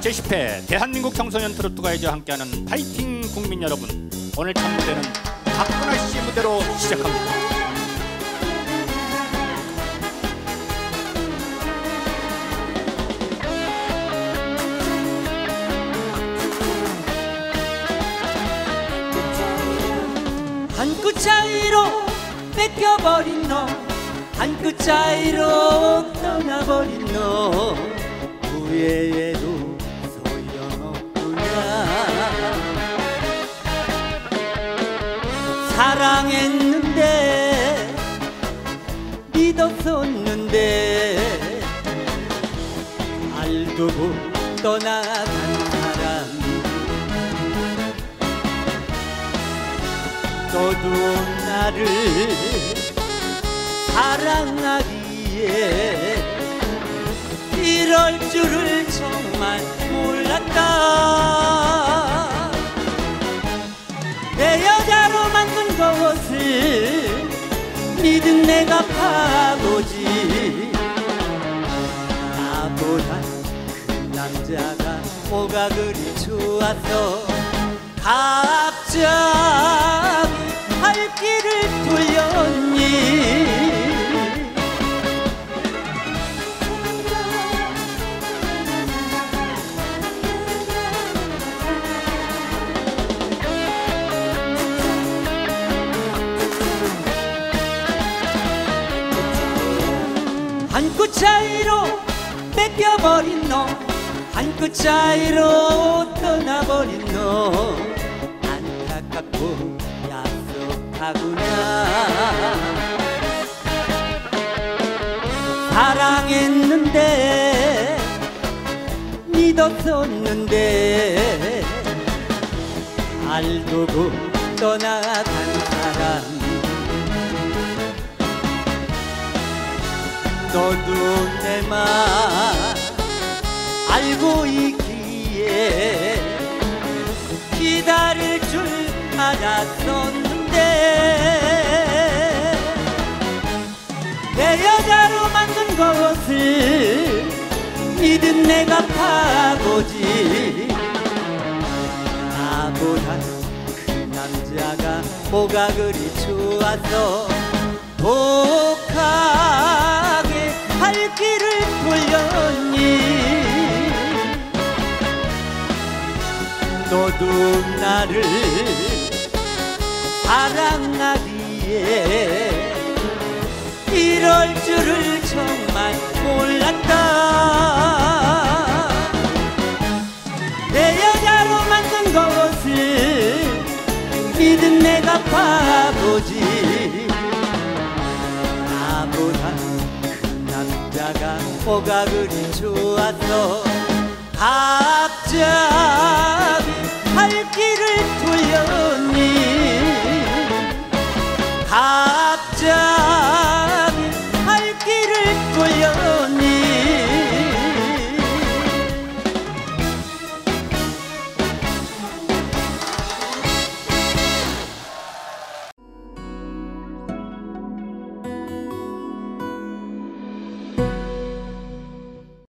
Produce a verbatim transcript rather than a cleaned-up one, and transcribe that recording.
제십 회 대한민국 청소년 트로트 가요제와 함께하는 파이팅 국민 여러분, 오늘 첫 무대는 박건아 씨 무대로 시작합니다. 한 끗 차이로 뺏겨버린 너, 한 끗 차이로 떠나버린 너, 후회해도 소용없구나. 사랑했는데 믿었었는데 알고 떠나간 사람, 너도 나를 사랑하기에 이럴 줄을 정말 몰랐다. 내 여자로 만든 것을 믿은 내가 바보지, 나보다 그 남자가 뭐가 그리 좋아서 갑자기 발길을 돌렸니. 한 끗 차이로 뺏겨버린 너, 한 끗 차이로 떠나버린 너, 안타깝고 약속하구나. 사랑했는데 믿었었는데 알고도 떠나간 사람, 너도 내 맘 알고 있기에 기다릴 줄 알았었는데, 내 여자로 만든 것을 믿은 내가 바보지, 나보다 그 남자가 뭐가 그리 좋아서 독하게 발길을 돌렸니. 너도 나를 사랑하기에 이럴 줄을 정말 몰랐다. 내 여자로 만든 것을 믿은 내가 바보지, 나보다 그 남자가 뭐가 그리 좋아서 갑자기 발길을 돌렸니.